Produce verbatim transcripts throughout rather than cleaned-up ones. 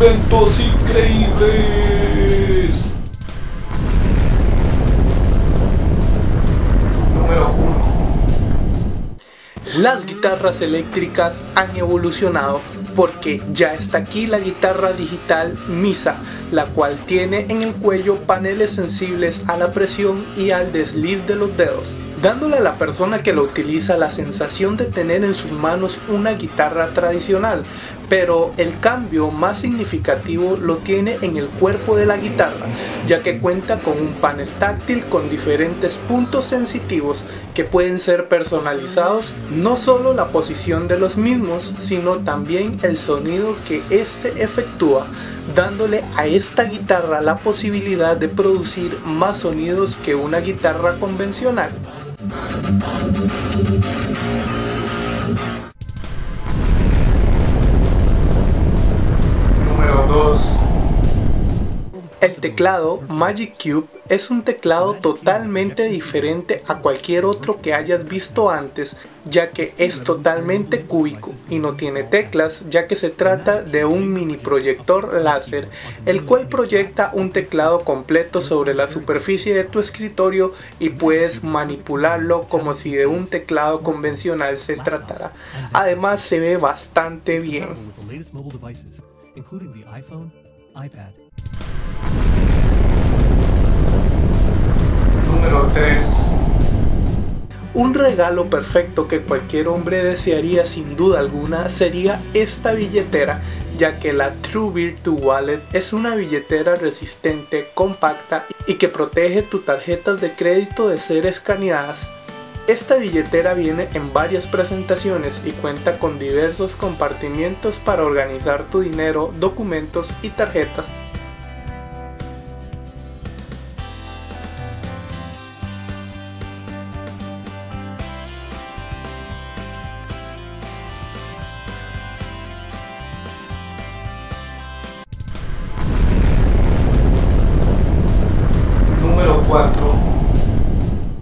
inventos increíbles. Las guitarras eléctricas han evolucionado porque ya está aquí la guitarra digital MISA, la cual tiene en el cuello paneles sensibles a la presión y al desliz de los dedos, dándole a la persona que lo utiliza la sensación de tener en sus manos una guitarra tradicional, pero el cambio más significativo lo tiene en el cuerpo de la guitarra, ya que cuenta con un panel táctil con diferentes puntos sensitivos que pueden ser personalizados, no solo la posición de los mismos, sino también el sonido que éste efectúa, dándole a esta guitarra la posibilidad de producir más sonidos que una guitarra convencional. Número dos. El teclado Magic Cube es un teclado totalmente diferente a cualquier otro que hayas visto antes, ya que es totalmente cúbico y no tiene teclas, ya que se trata de un mini proyector láser, el cual proyecta un teclado completo sobre la superficie de tu escritorio y puedes manipularlo como si de un teclado convencional se tratara. Además, se ve bastante bien. Número tres. Un regalo perfecto que cualquier hombre desearía sin duda alguna sería esta billetera, ya que la True Virtual Wallet es una billetera resistente, compacta y que protege tus tarjetas de crédito de ser escaneadas. Esta billetera viene en varias presentaciones y cuenta con diversos compartimientos para organizar tu dinero, documentos y tarjetas.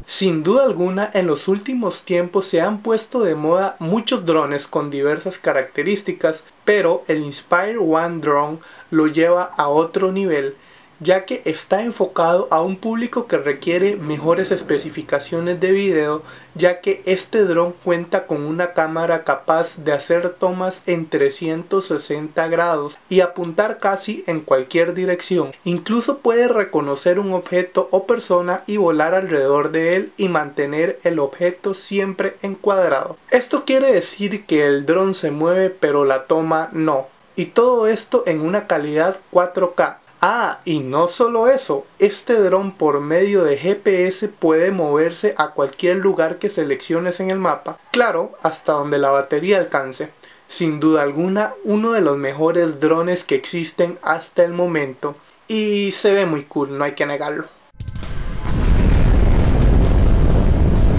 Sin duda alguna, en los últimos tiempos se han puesto de moda muchos drones con diversas características, pero el Inspire One Drone lo lleva a otro nivel, ya que está enfocado a un público que requiere mejores especificaciones de video, ya que este dron cuenta con una cámara capaz de hacer tomas en trescientos sesenta grados y apuntar casi en cualquier dirección. Incluso puede reconocer un objeto o persona y volar alrededor de él y mantener el objeto siempre encuadrado. Esto quiere decir que el dron se mueve pero la toma no. Y todo esto en una calidad cuatro K. Ah, y no solo eso, este dron por medio de G P S puede moverse a cualquier lugar que selecciones en el mapa, claro, hasta donde la batería alcance. Sin duda alguna, uno de los mejores drones que existen hasta el momento. Y se ve muy cool, no hay que negarlo.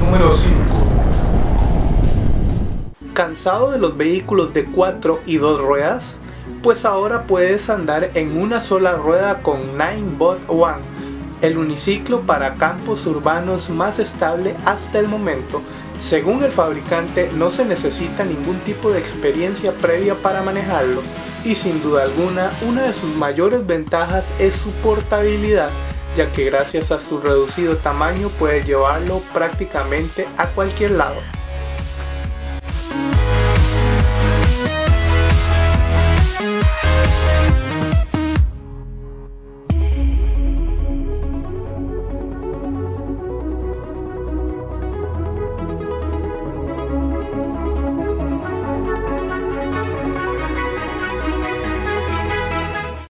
Número cinco. ¿Cansado de los vehículos de cuatro y dos ruedas? Pues ahora puedes andar en una sola rueda con Ninebot One, el uniciclo para campos urbanos más estable hasta el momento. Según el fabricante, no se necesita ningún tipo de experiencia previa para manejarlo, y sin duda alguna, una de sus mayores ventajas es su portabilidad, ya que gracias a su reducido tamaño puedes llevarlo prácticamente a cualquier lado.